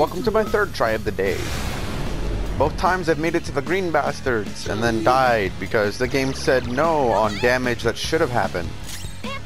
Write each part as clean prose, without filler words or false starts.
Welcome to my third try of the day. Both times I've made it to the green bastards and then died because the game said no on damage that should have happened. And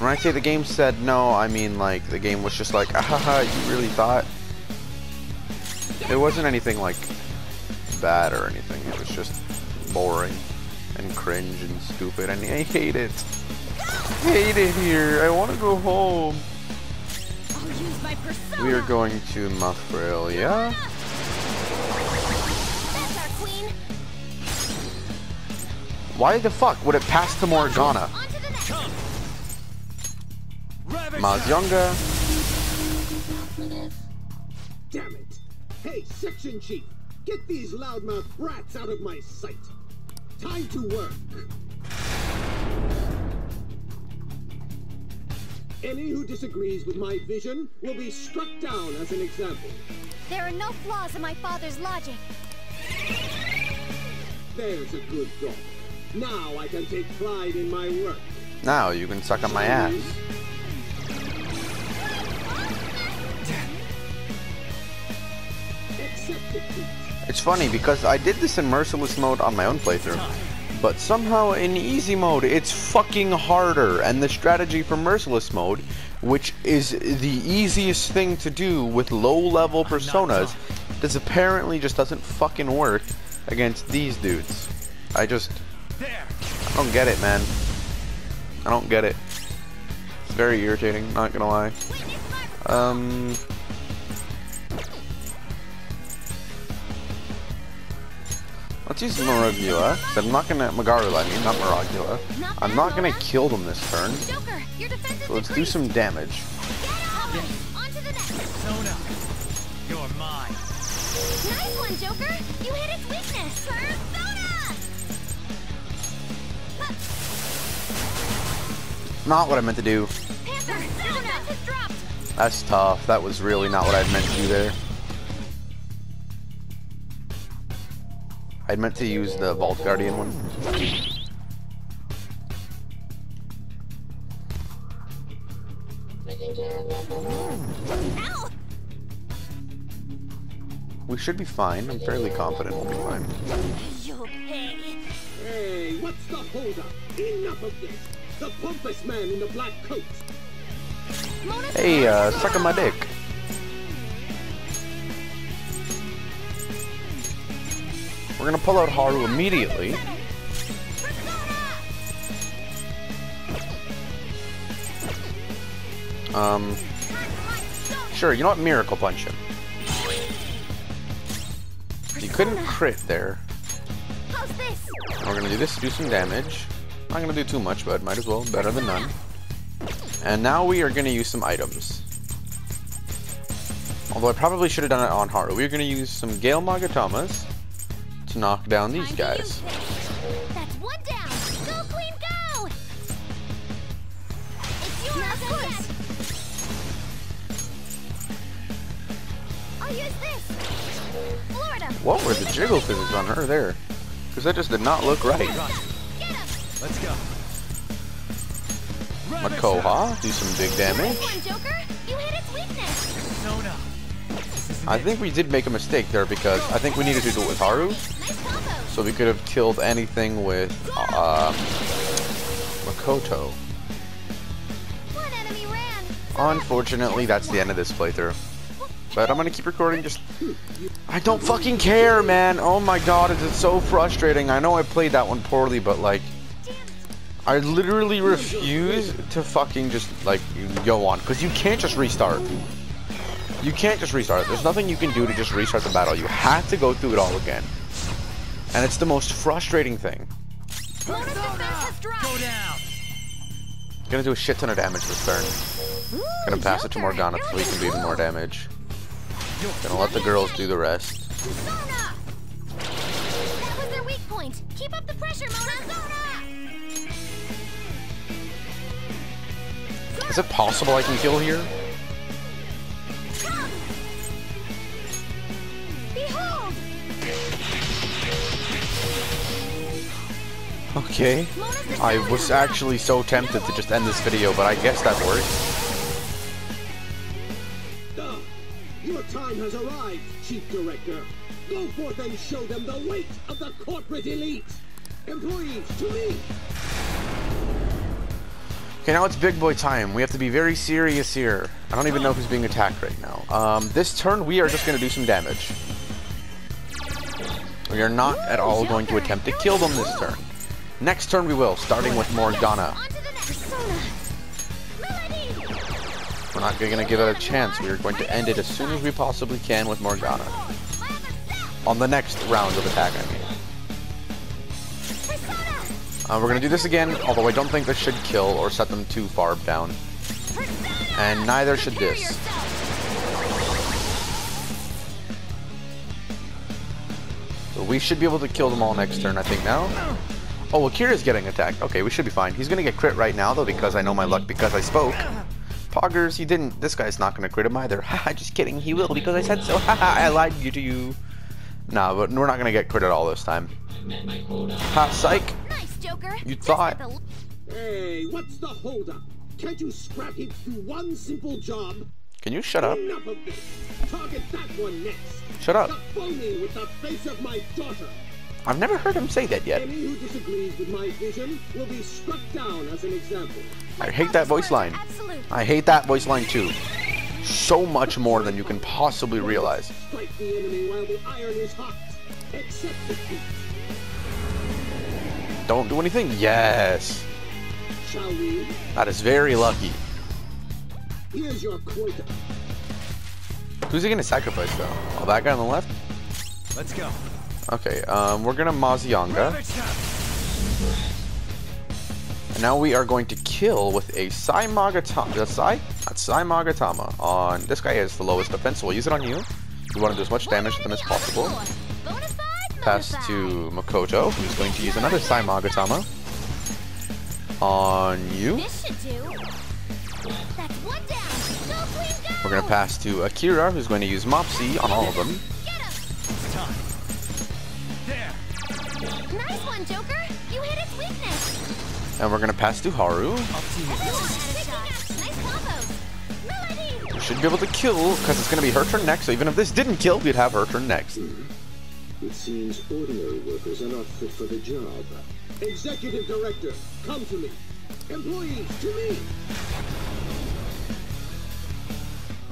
when I say the game said no, I mean like the game was just like, ahaha, you really thought? It wasn't anything like bad or anything, it was just boring and cringe and stupid and I hate it. I hate it here, I want to go home. We are going to Muffralia. That's our queen. Why the fuck would it pass to Morgana? Mazionga. Damn it! Hey, section chief, get these loudmouth brats out of my sight. Time to work. Any who disagrees with my vision will be struck down as an example. There are no flaws in my father's logic. There's a good dog. Now I can take pride in my work. Now you can suck on my ass. It's funny because I did this in Merciless mode on my own playthrough. But somehow in easy mode, it's fucking harder, and the strategy for Merciless mode, which is the easiest thing to do with low-level personas, this apparently just doesn't fucking work against these dudes. I don't get it, man. I don't get it. It's very irritating, not gonna lie. Let's use Miragula. Magarula, I mean, not Miragula. I'm not gonna kill them this turn. So let's do some damage. You're mine. Nice one, Joker. You hit its weakness. Persona. Not what I meant to do. That's tough. That was really not what I meant to do there. I meant to use the Vault Guardian one. Ow! We should be fine. I'm fairly confident we'll be fine. Hey, what's the hold up? Enough of this! The pompous man in the black coat! Hey, suck on my dick. We're gonna pull out Haru immediately. Sure, you know what? Miracle Punch him. You couldn't crit there. We're gonna do this, do some damage. Not gonna do too much, but might as well. Better than none. And now we are gonna use some items. Although I probably should have done it on Haru. We're gonna use some Gale Magatamas. Knock down these guys. That's one down. Go, Queen, go! It's yours, of course. I'll use this. Florida. What were the jiggle physics on her there? Because that just did not look right. Get him. Let's go. Makoha, do some big damage. I think we did make a mistake there because I think we needed to do it with Haru. So we could have killed anything with Makoto. Unfortunately, that's the end of this playthrough. But I'm gonna keep recording. Just I don't fucking care, man. Oh my god, it's so frustrating. I know I played that one poorly, but like I literally refuse to fucking just like go on because you can't just restart. You can't just restart it. There's nothing you can do to just restart the battle. You have to go through it all again. And it's the most frustrating thing. I'm gonna do a shit ton of damage this turn. I'm gonna pass it to Morgana so we can do even more damage. I'm gonna let the girls do the rest. That was their weak point. Keep up the pressure, Mona. Is it possible I can kill here? Okay, I was actually so tempted to just end this video, but I guess that worked. Your time has arrived, Chief Director. Go forth and show them the weight of the corporate elite. Employees, to me! Okay, now it's big boy time. We have to be very serious here. I don't even know who's being attacked right now. This turn, we are just going to do some damage. We are not at all going to attempt to kill them this turn. Next turn we will, starting with Morgana. We're not going to give it a chance. We are going to end it as soon as we possibly can with Morgana. On the next round of attack, I mean. We're going to do this again, although I don't think this should kill or set them too far down. And neither should this. So we should be able to kill them all next turn, I think, now. Oh, Akira's getting attacked. Okay, we should be fine. He's going to get crit right now, though, because I know my luck, because I spoke. Poggers, he didn't. This guy's not going to crit him either. Haha, just kidding. He will, because I said so. Haha, I lied to you. Nah, but we're not going to get crit at all this time. Ha, psych. Joker, you thought. Hey, what's the holdup? Can't you scrap him through one simple job? Can you shut up? Enough of this. Target that one next. Shut up. Stop phoning with the face of my daughter. I've never heard him say that yet. Any who disagrees with my vision will be struck down as an example. I hate that voice line. Absolute. I hate that voice line too. So much more than you can possibly realize. Strike the enemy while the iron is hot. Except the heat. Don't do anything? Yes. Shall we? That is very lucky. Here's your quota. Who's he gonna sacrifice though? Oh, that guy on the left? Let's go. Okay, we're gonna Mazionga. And now we are going to kill with a Sai Magatama. That's Sai? That's Sai Magatama. On this guy is the lowest defense, so we'll use it on you. We want to do as much damage to them as possible. Pass to Makoto, who's going to use another Sai Magatama on you. We're going to pass to Akira, who's going to use Mopsy on all of them. And we're going to pass to Haru. We should be able to kill, because it's going to be her turn next, so even if this didn't kill, we'd have her turn next. It seems ordinary workers are not fit for the job. Executive Director, come to me. Employees, to me.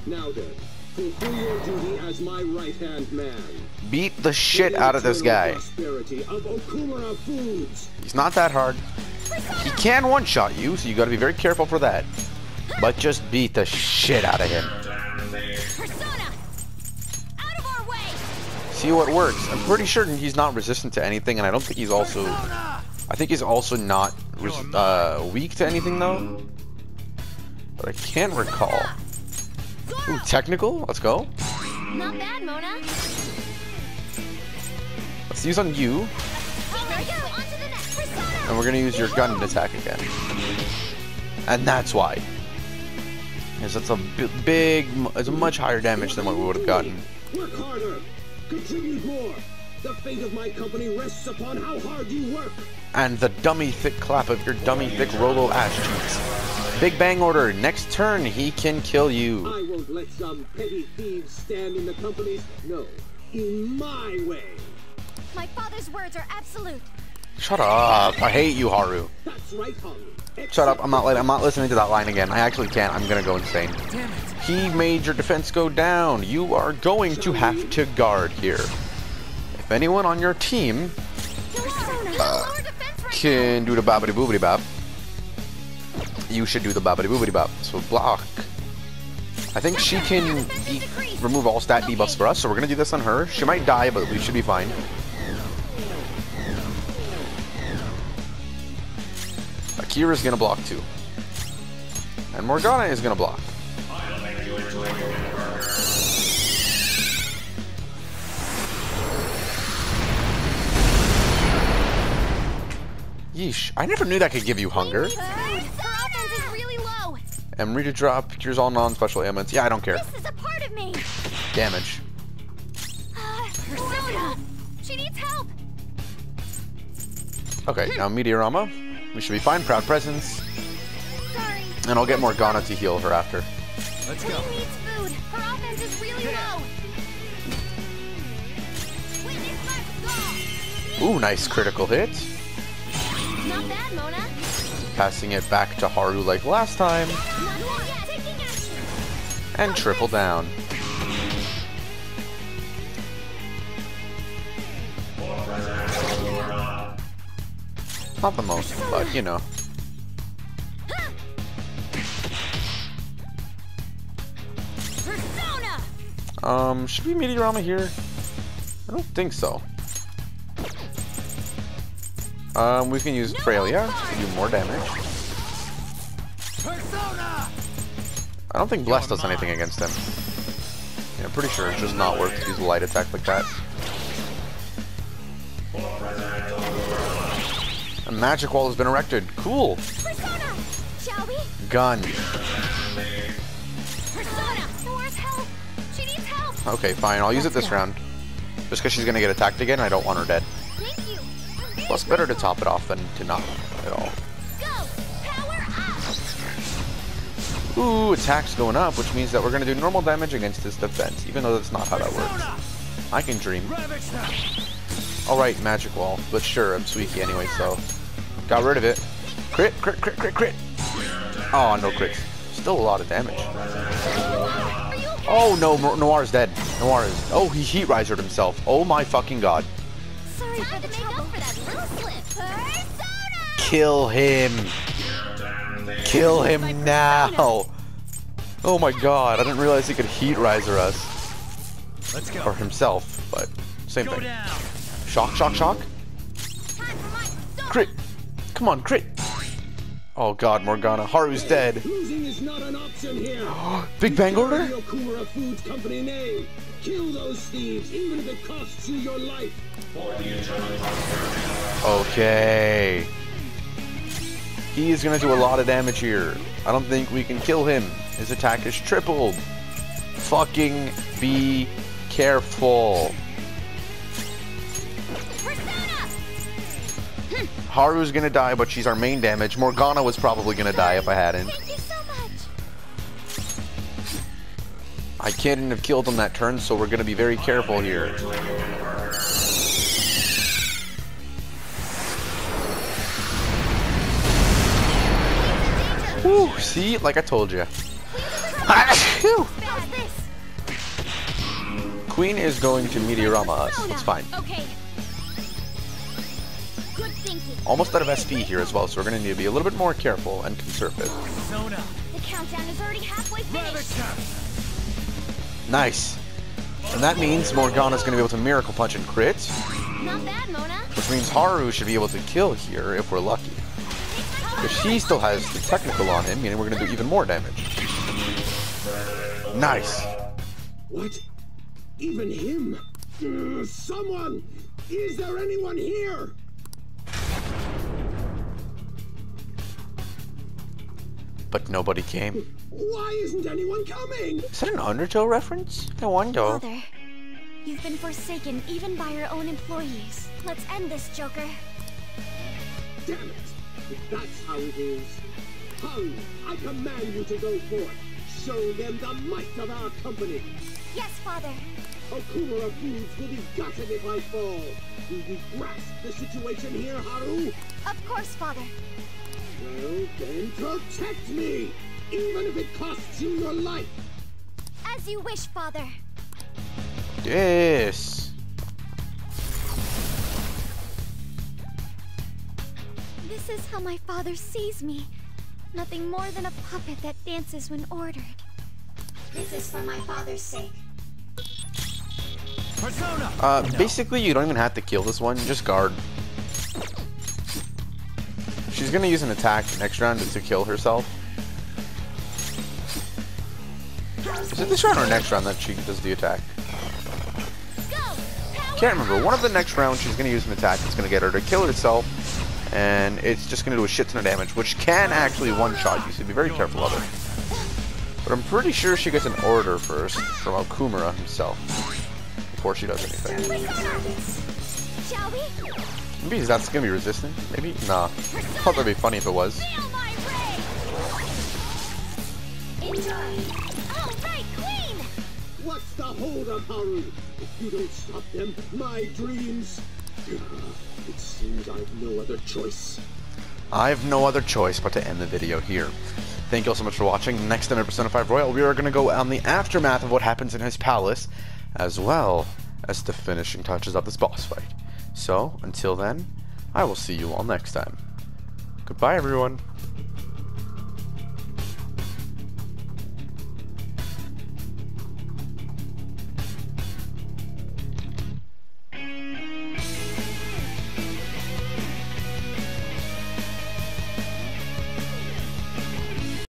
Now then, fulfill your duty as my right-hand man. Beat the shit out of this guy. Prosperity of Okumura Foods. He's not that hard. He can one-shot you, so you gotta be very careful for that. But just beat the shit out of him. See what works. I'm pretty sure he's not resistant to anything, and I don't think he's also... I think he's also not weak to anything, though. But I can't recall. Ooh, technical? Let's go. Not bad, Mona. Let's use on you. And we're gonna use your gun to attack again. And that's why. Because that's a big... It's a much higher damage than what we would have gotten. Work harder. Contribute more. The fate of my company rests upon how hard you work. And the dummy thick clap of your dummy thick Rolo ash cheeks. Big Bang Order. Next turn, he can kill you. I won't let some petty thieves stand in the company's. No, in my way. My father's words are absolute. Shut up! I hate you, Haru. That's right, Haru. Shut up! I'm not listening to that line again. I actually can't. I'm gonna go insane. Damn it. He made your defense go down. You are going to have to guard here. If anyone on your team can do the bobbity boobity bop, you should do the bobbity boobity bop. So block. I think she can remove all stat debuffs for us, so we're going to do this on her. She might die, but we should be fine. Akira's going to block too. And Morgana is going to block. Yeesh, I never knew that could give you hunger. Amrita drop cures all non-special ailments. Yeah, I don't care. This is a part of me. Damage. Persona. She needs help. Okay, now Meteorama. We should be fine. Proud presence. Sorry. And I'll get Morgana to heal her after. Let's go. Food. defense is really low. Ooh, nice critical hit. Not bad, Mona. Passing it back to Haru like last time. And triple down. Not the most, but you know. Should we Meteorama here? I don't think so. We can use Frailia to do more damage. Persona! I don't think Bless does anything against him. Yeah, I'm pretty sure it's just not worth to use a light attack like that. A magic wall has been erected. Cool. Persona, shall we? Gun. Okay, fine. I'll use it this round. Just because she's going to get attacked again, I don't want her dead. Plus, better to top it off than to not at all. Ooh, attack's going up, which means that we're going to do normal damage against this defense, even though that's not how that works. I can dream. Alright, magic wall. But sure, I'm Suiki anyway, so... Got rid of it. Crit, crit, crit, crit, crit! Oh, no crits. Still a lot of damage. Oh no, Noir's dead. Noir is. Oh, he Heat-Risered himself. Oh my fucking god. Sorry for the trouble. Kill him. Kill him now. Oh my god, I didn't realize he could Heat-Riser us. Let's go. Or himself, but same thing. Shock, shock, shock. Crit. Come on, crit. Oh god, Morgana. Haru's dead. Losing is not an option here. Big Bang Order? Okumura Foods Company name. Kill those thieves, even if it costs you your life. Okay. He is going to do a lot of damage here. I don't think we can kill him. His attack is tripled. Fucking be careful. Haru's gonna die, but she's our main damage. Morgana was probably gonna die if I hadn't. Thank you so much. I couldn't have killed him that turn, so we're gonna be very careful here. Woo, see? Like I told you. Queen is going to Meteorama us. That's fine. Almost out of SP here as well, so we're going to need to be a little bit more careful and conservative. The countdown is already halfway finished. Nice. And that means Morgana's going to be able to Miracle Punch and crit. Not bad, Mona. Which means Haru should be able to kill here if we're lucky. Because he still has the technical on him, meaning we're going to do even more damage. Nice. What? Even him? Someone! Is there anyone here? But nobody came. Why isn't anyone coming? Is that an Undertale reference? I wonder. Father, you've been forsaken even by your own employees. Let's end this, Joker. Damn it! That's how it is. Haru, I command you to go forth. Show them the might of our company. Yes, Father. Okumura Foods will be gotten if I fall. Do you grasp the situation here, Haru? Of course, Father. Well, then protect me, even if it costs you your life. As you wish, Father. Yes. This is how my father sees me. Nothing more than a puppet that dances when ordered. This is for my father's sake. Persona! Basically, you don't even have to kill this one. Just guard. She's going to use an attack next round to kill herself. Is it this round or next round that she does the attack? Can't remember. One of the next rounds she's going to use an attack that's going to get her to kill herself. And it's just going to do a shit ton of damage, which can actually one-shot you, so be very careful of it. But I'm pretty sure she gets an order first from Okumura himself before she does anything. Shall we? Maybe that's gonna be resistant. Maybe? Nah. I thought that'd be funny if it was. Enjoy. All right, Queen. What's the hold-up, Haru? If you don't stop them, my dreams... It seems I've no other choice. I have no other choice but to end the video here. Thank you all so much for watching. Next time at Persona 5 Royal, we are going to go on the aftermath of what happens in his palace, as well as the finishing touches of this boss fight. So, until then, I will see you all next time. Goodbye, everyone.